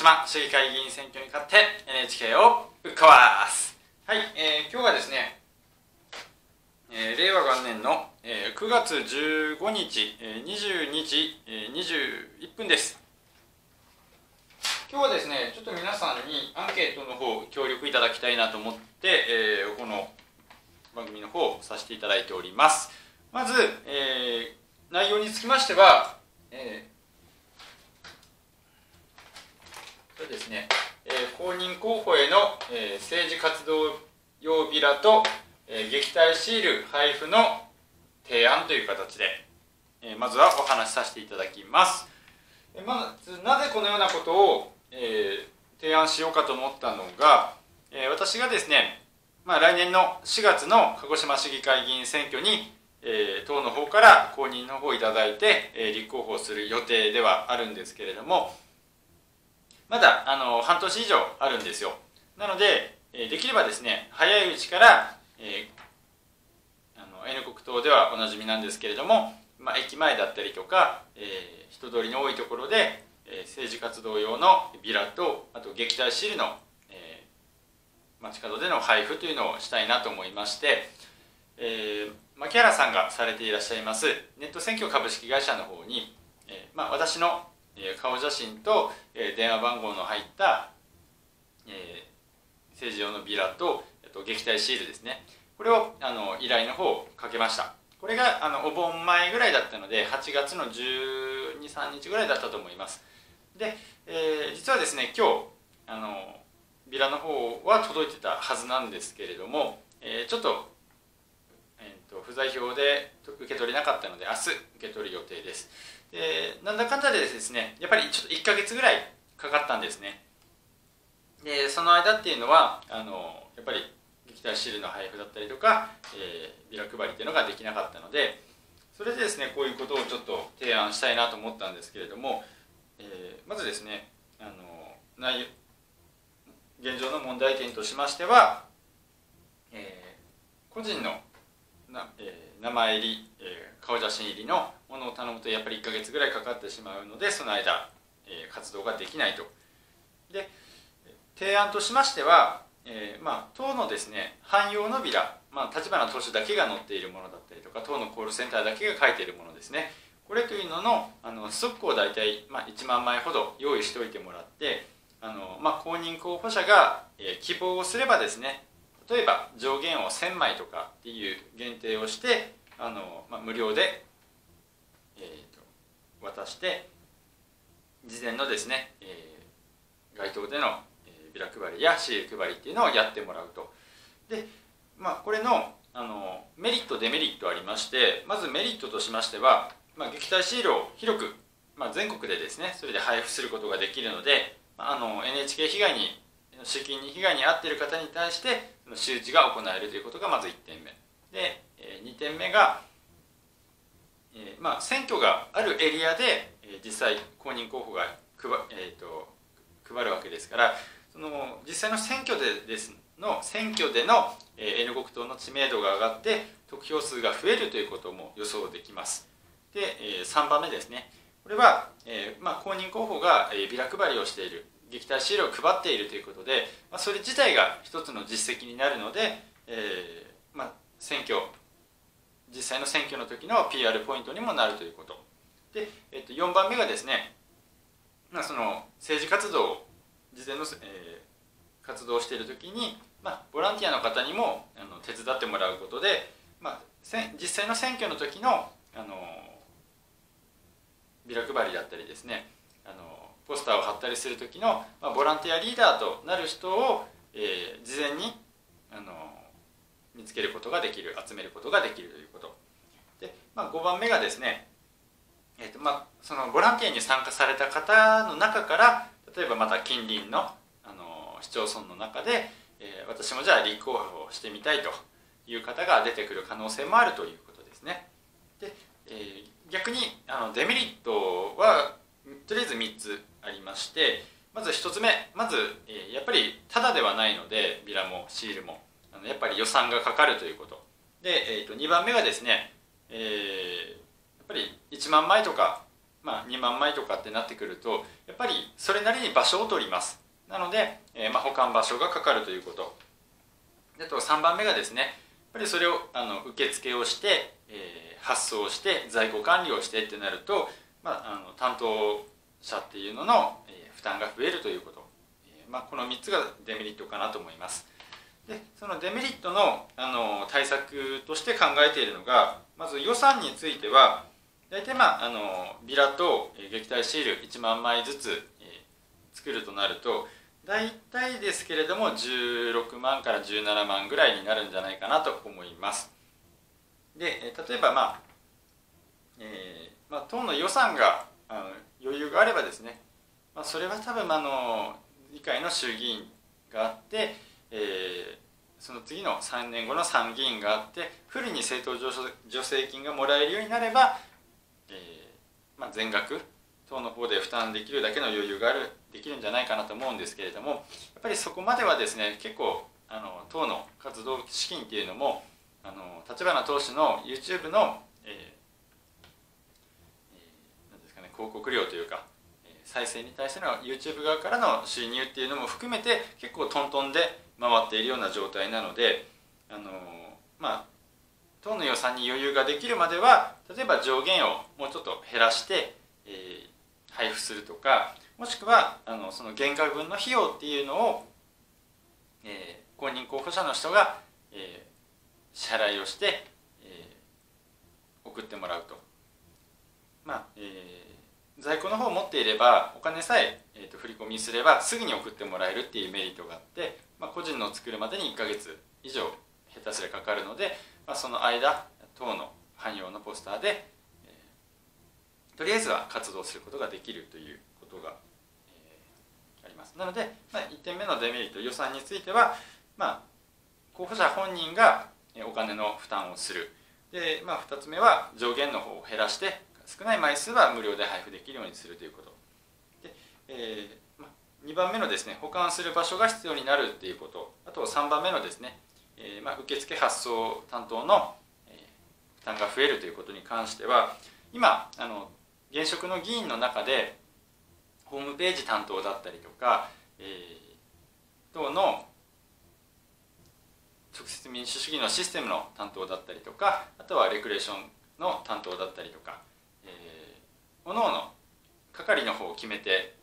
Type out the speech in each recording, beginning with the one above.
島市議会議員選挙に勝って NHK をぶっ壊す。はい、今日はですね、令和元年の9月15日22時21分です。今日はですね、ちょっと皆さんにアンケートの方協力いただきたいなと思って、この番組の方をさせていただいております。まず、内容につきましては、これですね、公認候補への、政治活動用ビラと、撃退シール配布の提案という形で、まずはお話しさせていただきます。まずなぜこのようなことを、提案しようかと思ったのが、私がですね、来年の4月の鹿児島市議会議員選挙に、党の方から公認の方をいただいて、立候補する予定ではあるんですけれども、まだ半年以上あるんですよ。なので、できればですね、早いうちから、N 国党ではおなじみなんですけれども、駅前だったりとか、人通りの多いところで、政治活動用のビラと、あと撃退シールの、街角での配布というのをしたいなと思いまして、牧原さんがされていらっしゃいますネット選挙株式会社の方に、私の顔写真と電話番号の入った、政治用のビラと撃退シールですね、これを依頼の方をかけました。これがお盆前ぐらいだったので8月の12、13日ぐらいだったと思います。で、実はですね、今日ビラの方は届いてたはずなんですけれども、ちょっと、不在票で受け取れなかったので明日受け取る予定です。なんだかんだでですね、やっぱりちょっと1ヶ月ぐらいかかったんですね。で、その間っていうのはやっぱり撃退シールの配布だったりとか、ビラ配りっていうのができなかったので、それでですね、こういうことをちょっと提案したいなと思ったんですけれども、まずですね、現状の問題点としましては、個人の名前入り、顔写真入りのものを頼むとやっぱり1ヶ月ぐらいかかってしまうので、その間、活動ができないと。で、提案としましては、党のですね、汎用のビラ、立花党首だけが載っているものだったりとか、党のコールセンターだけが書いているものですね。これというののストックを大体、1万枚ほど用意しておいてもらって、公認候補者が、希望をすればですね、例えば上限を1000枚とかっていう限定をして無料で、渡して、事前のですね、街頭でのビラ配りやシール配りっていうのをやってもらうと。で、これの、メリットデメリットありまして、まずメリットとしましては、撃退シールを広く、全国でですね、それで配布することができるので、NHK 被害に資金に被害に遭っている方に対して周知が行えるということがまず1点目で、2点目が、選挙があるエリアで実際公認候補が配るわけですから、その実際の選挙での N 国党の知名度が上がって得票数が増えるということも予想できます。で、3番目ですね、これは、公認候補がビラ配りをしている、撃退シールを配っているということで、それ自体が一つの実績になるので、実際の選挙の時の PR ポイントにもなるということで、4番目がですね、その政治活動を事前の、活動をしている時に、ボランティアの方にも手伝ってもらうことで、実際の選挙の時のビラ配りだったりですね、ポスターを貼ったりする時の、ボランティアリーダーとなる人を、事前に見つけることができる、集めることができるということで、5番目がですね、そのボランティアに参加された方の中から、例えばまた近隣の、市町村の中で、私もじゃあ立候補をしてみたいという方が出てくる可能性もあるということですね。で、逆にデメリットはとりあえず3つありまして、まず1つ目、やっぱりタダではないので、ビラもシールもやっぱり予算がかかるということで、2番目がですね、やっぱり1万枚とかまあ、2万枚とかってなってくるとやっぱりそれなりに場所を取ります。なので、保管場所がかかるということ。あと3番目がですね、やっぱりそれを受付をして、発送して在庫管理をしてってなると、担当者っていうのの負担が増えるということ、この3つがデメリットかなと思います。でそのデメリットの、対策として考えているのが、まず予算については大体ビラと撃退シール1万枚ずつ、作るとなると大体ですけれども16万から17万ぐらいになるんじゃないかなと思います。で例えば党の予算が余裕があればですね、それは多分議会の衆議院があって、その次の3年後の参議院があって不利に政党助成金がもらえるようになれば、全額党の方で負担できるだけの余裕ができるんじゃないかなと思うんですけれども、やっぱりそこまではですね、結構党の活動資金っていうのも立花党首の YouTube の、なんですかね、広告料というか再生に対しての YouTube 側からの収入っていうのも含めて結構トントンで回っているような状態なので、党の予算に余裕ができるまでは例えば上限をもうちょっと減らして、配布するとか、もしくはその減額分の費用っていうのを、公認候補者の人が、支払いをして、送ってもらうと。在庫の方を持っていればお金さえ、振り込みすればすぐに送ってもらえるっていうメリットがあって、個人の作るまでに1ヶ月以上下手すりかかるので、その間党の汎用のポスターで、とりあえずは活動することができるということが、あります。なので、1点目のデメリット予算については、候補者本人がお金の負担をする。で、2つ目は上限の方を減らして少ない枚数は無料で配布できるようにするということで、2番目のですね、保管する場所が必要になるということ。あと3番目のですね、受付発送担当の、負担が増えるということに関しては、今現職の議員の中でホームページ担当だったりとか、党の直接民主主義のシステムの担当だったりとか、あとはレクレーションの担当だったりとか、各々の係の方を決めて、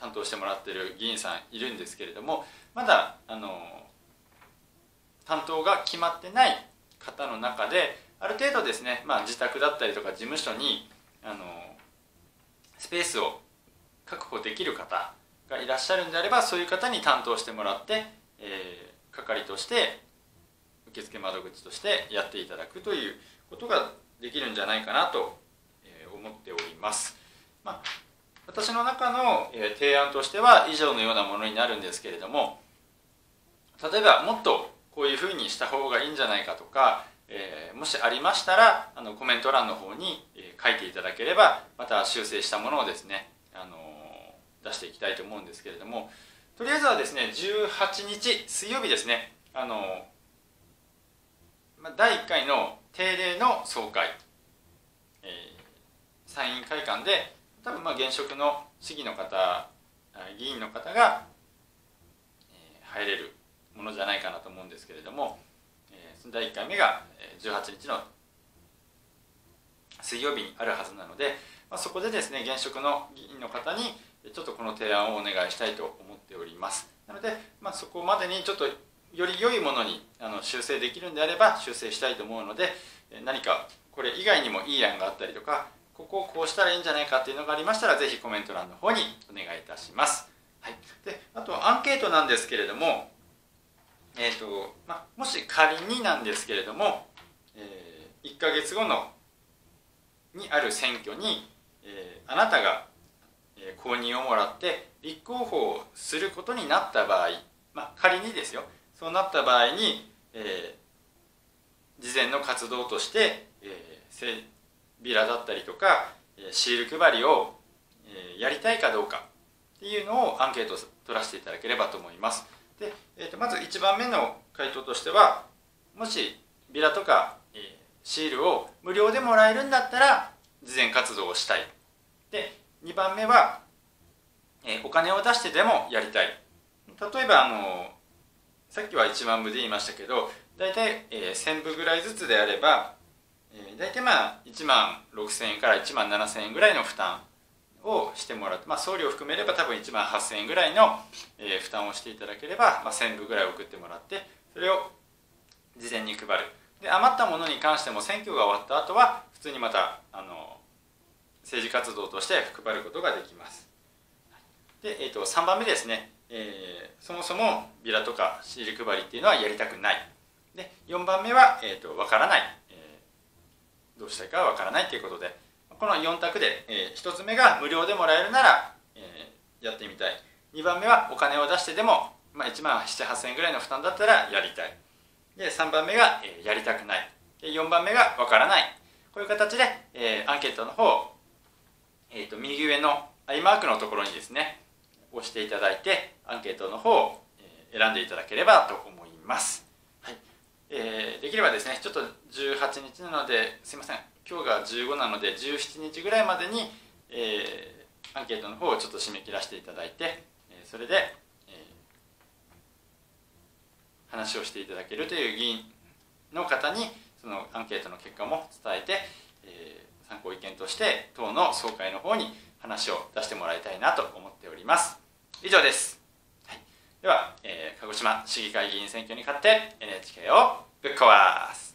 担当してもらっている議員さんいるんですけれども、まだ担当が決まってない方の中である程度ですね、自宅だったりとか事務所にスペースを確保できる方がいらっしゃるんであれば、そういう方に担当してもらって、係として受付窓口としてやっていただくということができるんじゃないかなと思っております。私の中の提案としては以上のようなものになるんですけれども、例えばもっとこういうふうにした方がいいんじゃないかとか、もしありましたらコメント欄の方に書いていただければ、また修正したものをですね、出していきたいと思うんですけれども、とりあえずはですね、18日水曜日ですね、第1回の定例の総会、参院会館で多分現職の市議の方、議員の方が、入れるものじゃないかなと思うんですけれども、第1回目が18日の水曜日にあるはずなので、そこでですね、現職の議員の方にちょっとこの提案をお願いしたいと思っております。なので、そこまでにちょっとより良いものに修正できるんであれば修正したいと思うので、何かこれ以外にもいい案があったりとか、ここをこうしたらいいんじゃないかっていうのがありましたら、ぜひコメント欄の方にお願いいたします。はい、であとアンケートなんですけれども、もし仮になんですけれども、1ヶ月後にある選挙に、あなたが公認をもらって立候補をすることになった場合、仮にですよ、そうなった場合に、事前の活動として、ビラだったりとかシール配りを、やりたいかどうかっていうのをアンケートを取らせていただければと思います。で、まず1番目の回答としては、もしビラとか、シールを無料でもらえるんだったら慈善活動をしたい。で2番目は、お金を出してでもやりたい。例えばさっきは1万部で言いましたけど、大体、1000部ぐらいずつであれば、大体1万6000円から1万7000円ぐらいの負担をしてもらって、送料を含めれば多分1万8000円ぐらいの、負担をしていただければ、1000部ぐらい送ってもらって、それを事前に配る。で余ったものに関しても選挙が終わった後は普通にまた政治活動として配ることができます。で、3番目ですね、そもそもビラとかシール配りっていうのはやりたくない。で4番目は、わからない、どうしたいかわからないということで、この4択で、1つ目が無料でもらえるなら、やってみたい。2番目はお金を出してでも、1万7、8千円ぐらいの負担だったらやりたい。で3番目が、やりたくない。で4番目がわからない。こういう形で、アンケートの方、右上のアイマークのところにですね、押していただいてアンケートの方を選んでいただければと思います。はい、できればですね、ちょっと18日なので、すいません、今日が15なので17日ぐらいまでに、アンケートの方をちょっと締め切らせていただいて、それで、話をしていただけるという議員の方にそのアンケートの結果も伝えて、参考意見として党の総会の方に話を出してもらいたいなと思っております。以上です。はい、では、鹿児島市議会議員選挙に勝って NHK をぶっ壊す。